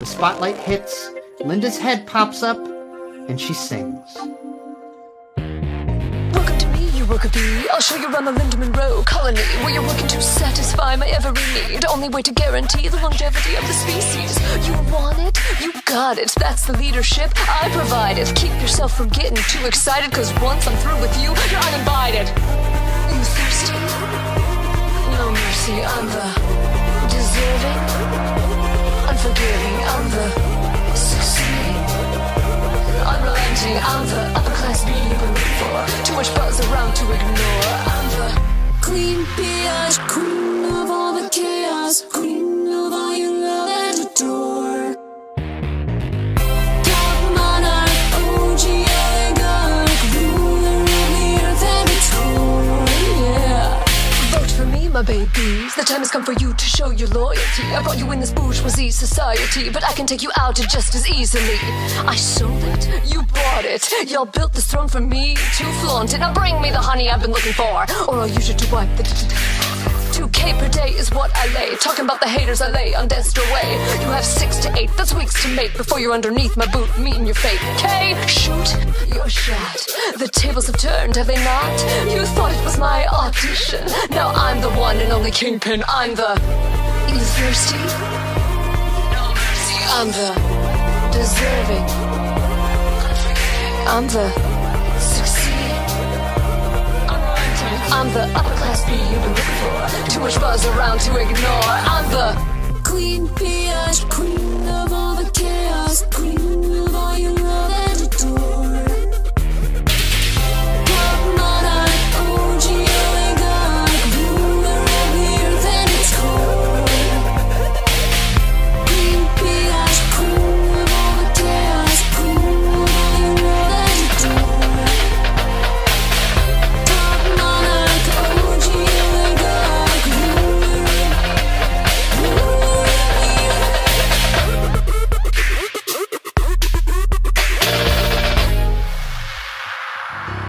The spotlight hits, Linda's head pops up, and she sings. Welcome to me, you worker bee. I'll show you around the Linda Monroe colony, where you're working to satisfy my every need. Only way to guarantee the longevity of the species. You want it? You got it. That's the leadership I provide it. Keep yourself from getting too excited, cause once I'm through with you, you're uninvited. You thirsty? No mercy, I'm the deserving, unforgiving, I'm the succeeding, unrelenting, I'm the upper class B you believe for, too much buzz around to ignore, I'm the Queen B, queen of all the chaos, queen of all you love and adore. God, monarch, OG, oligarch, ruler of the earth and its core, yeah. Vote for me, my babies, the time has come for you to show your loyalty. I brought you in this bourgeoisie society, but I can take you out just as easily. I sold it, you bought it. Y'all built this throne for me to flaunt it. Now bring me the honey I've been looking for, or I'll use it to wipe the 2K per day is what I lay. Talking about the haters I lay on death's doorway. You have 6 to 8, that's weeks to make, before you're underneath my boot, meeting your fate. K, shoot your shot. The tables have turned, have they not? You thought it was my audition. Now I'm the one and only kingpin. I'm the... You thirsty? No mercy. I'm the deserving, I'm the succeeding, I'm the upper class B you've been looking for, too much buzz around to ignore, I'm the Queen B, queen of